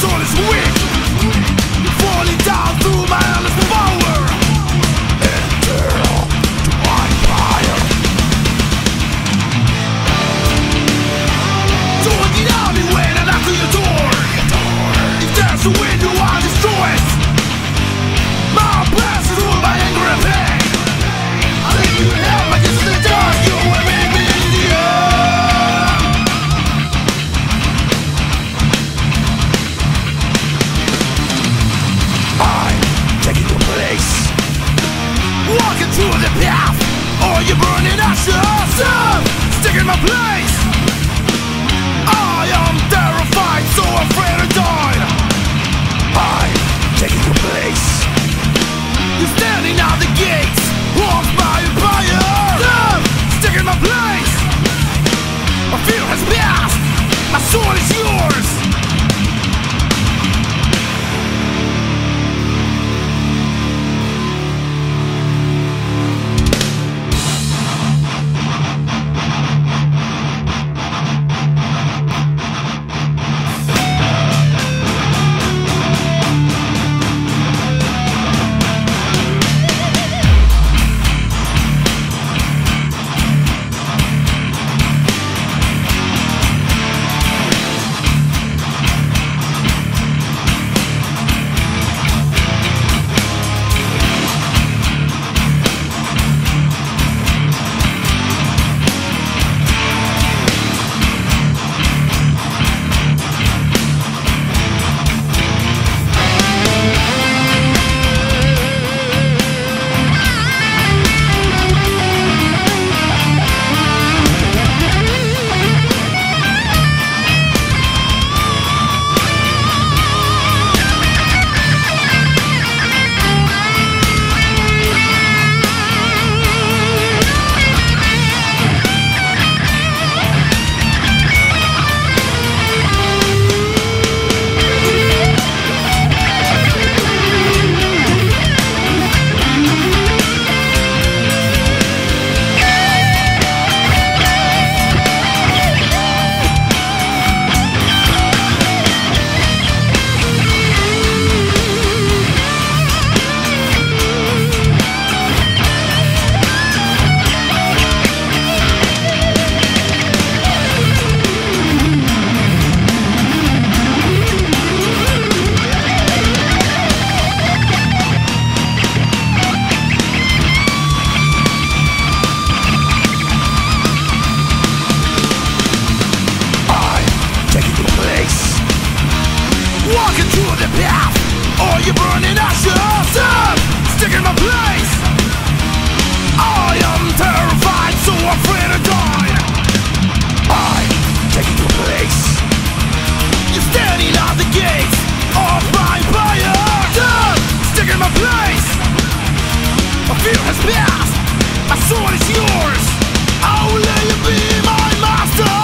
soul is weak, falling down through my endless power. Enter to my fire. Don't deny me when I knock on your door. If there's a window, I'll destroy it. My past is ruled by anger and pain. I'll leave you in hell, but just in the dark, you will make me in the earth. Walking through the path, all your burning ashes, taking my place. I am terrified, so afraid to die. I'm taking your place. You're standing at the gates, walked by a fire, taking my place. My fear has passed, my soul is yours. Walking through the path, all your burning ashes, sticking my place. I am terrified, so afraid to die. I'm taking your place. You're standing at the gates of my fire, sticking my place. My fear has passed, my soul is yours. I will let you be my master.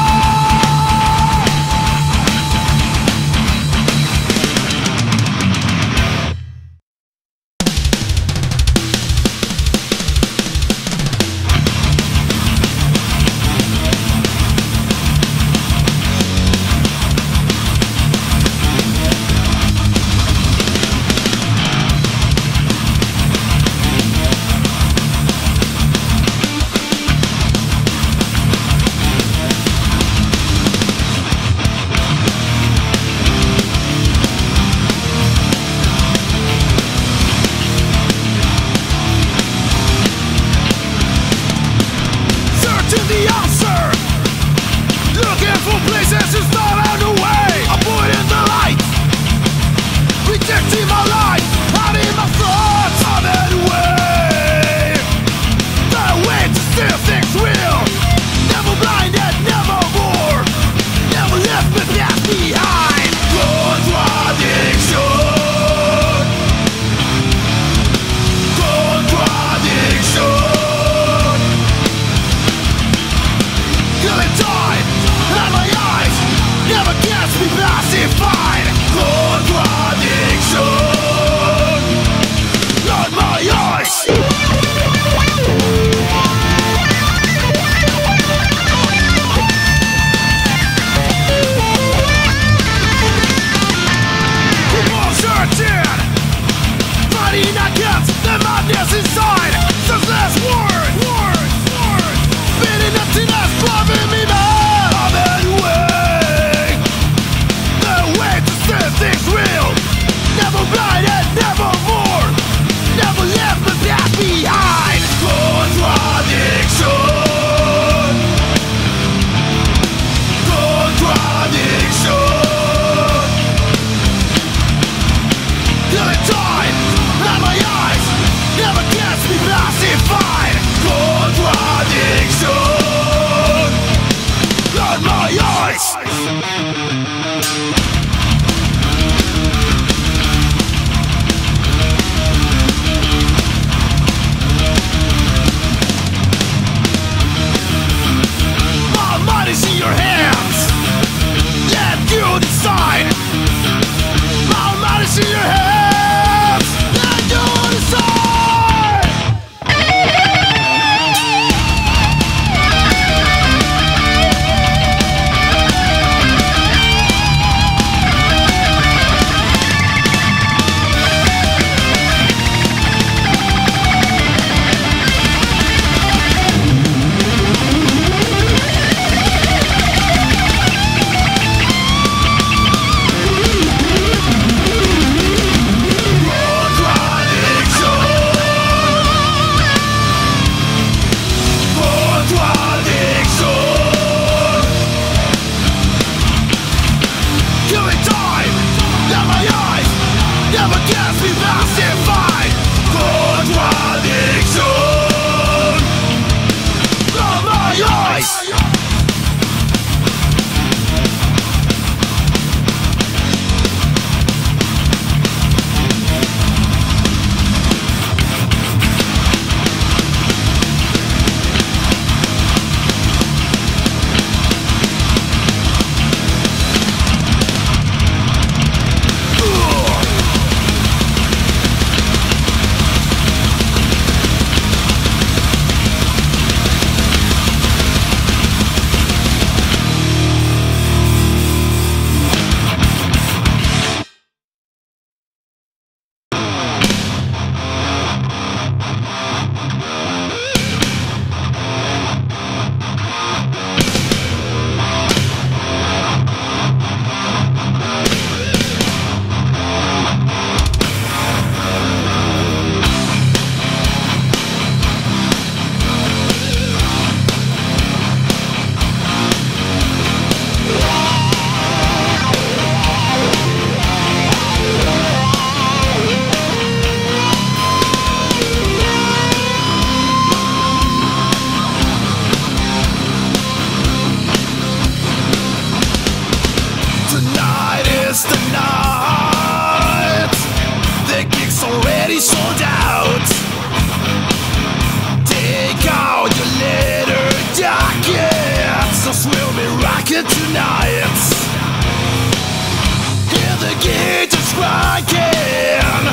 again.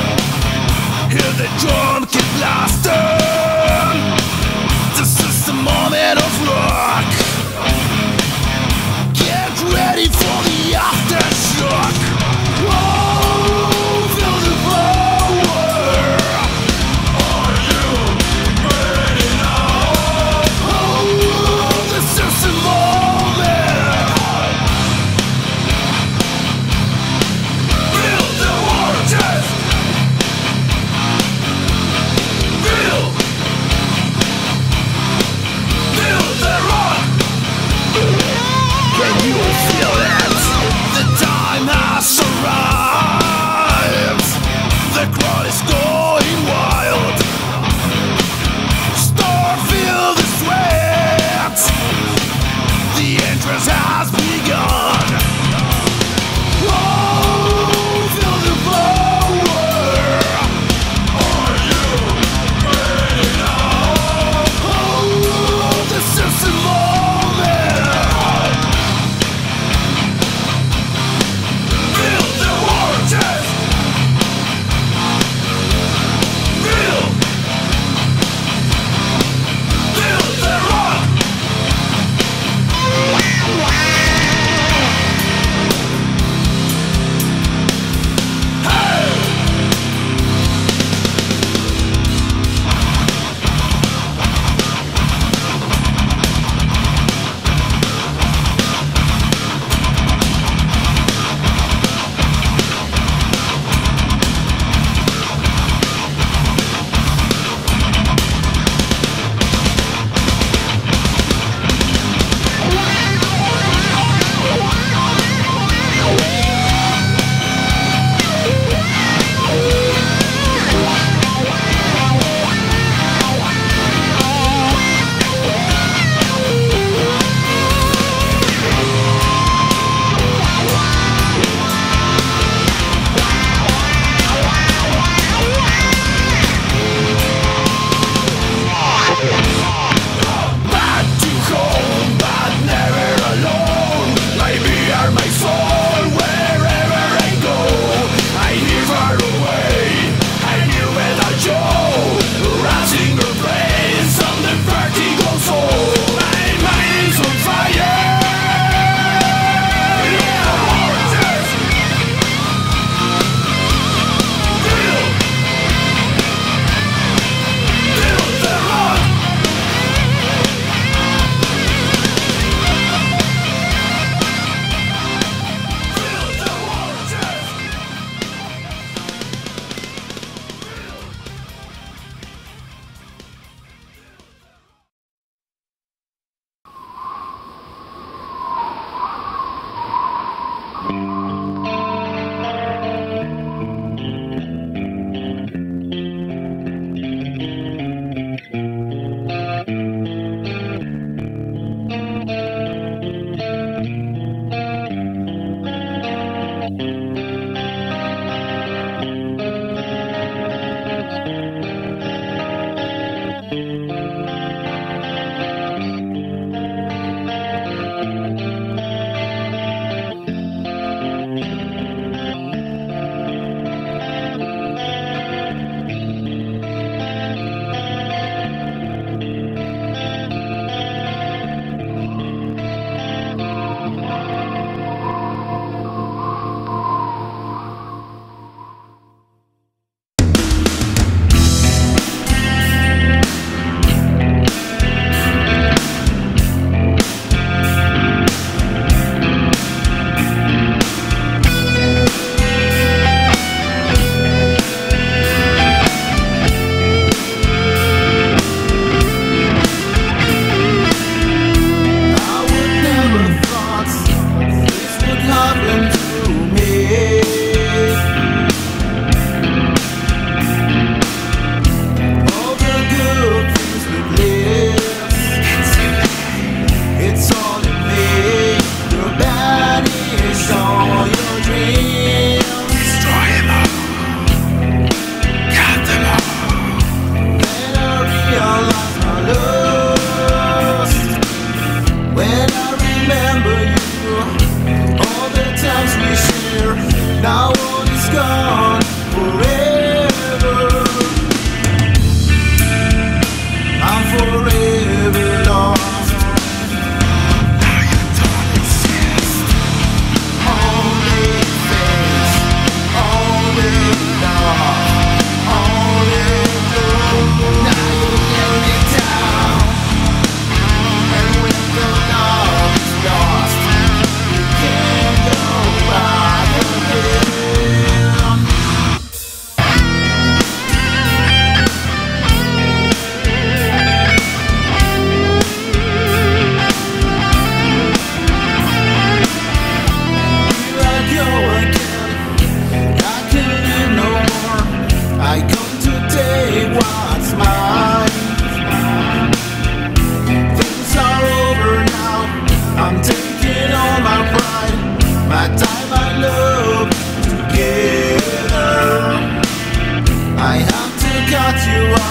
Hear the drum get blasted. This is the moment of rock. Get ready for the aftershock. Whoa, feel the power. Are you ready now? Oh, this is the moment. Build the world.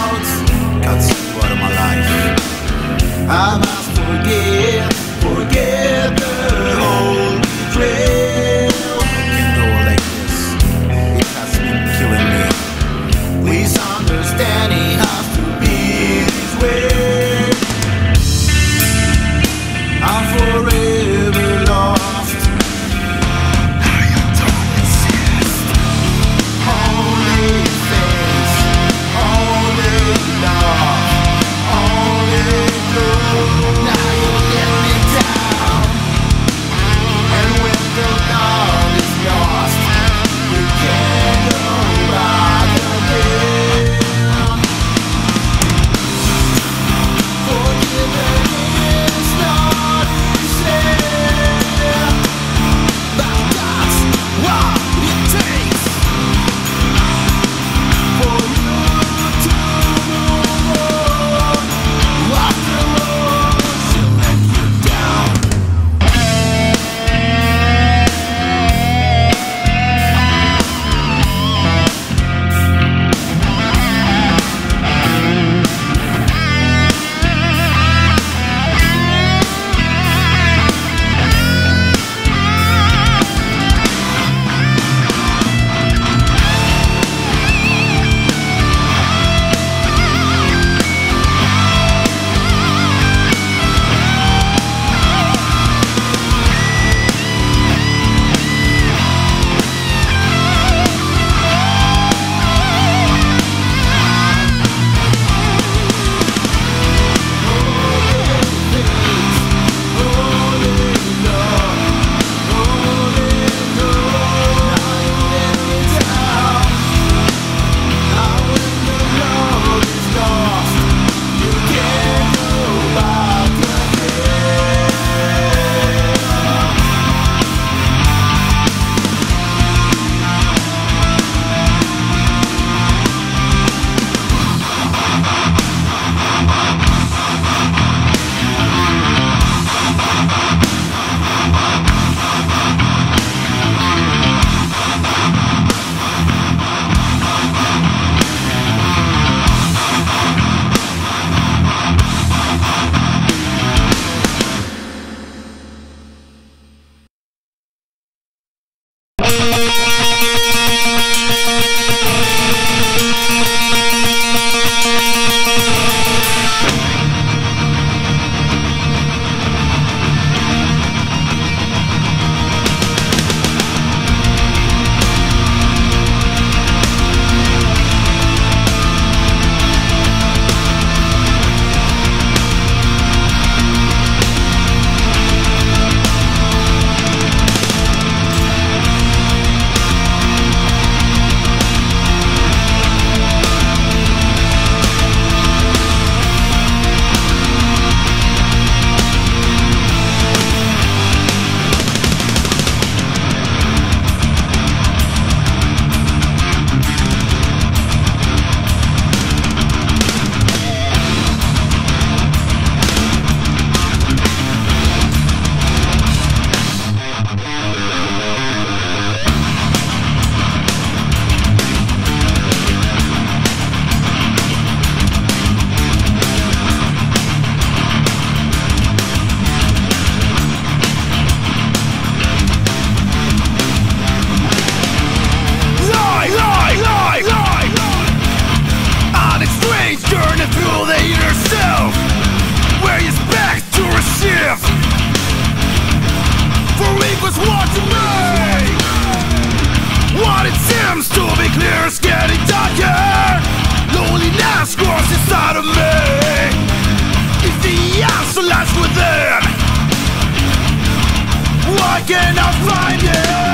out. God's part of my life. I must forgive the whole trail. I can't go like this. It has been killing me. Please understand it has to be this way. I'm forever lost. Can I find it?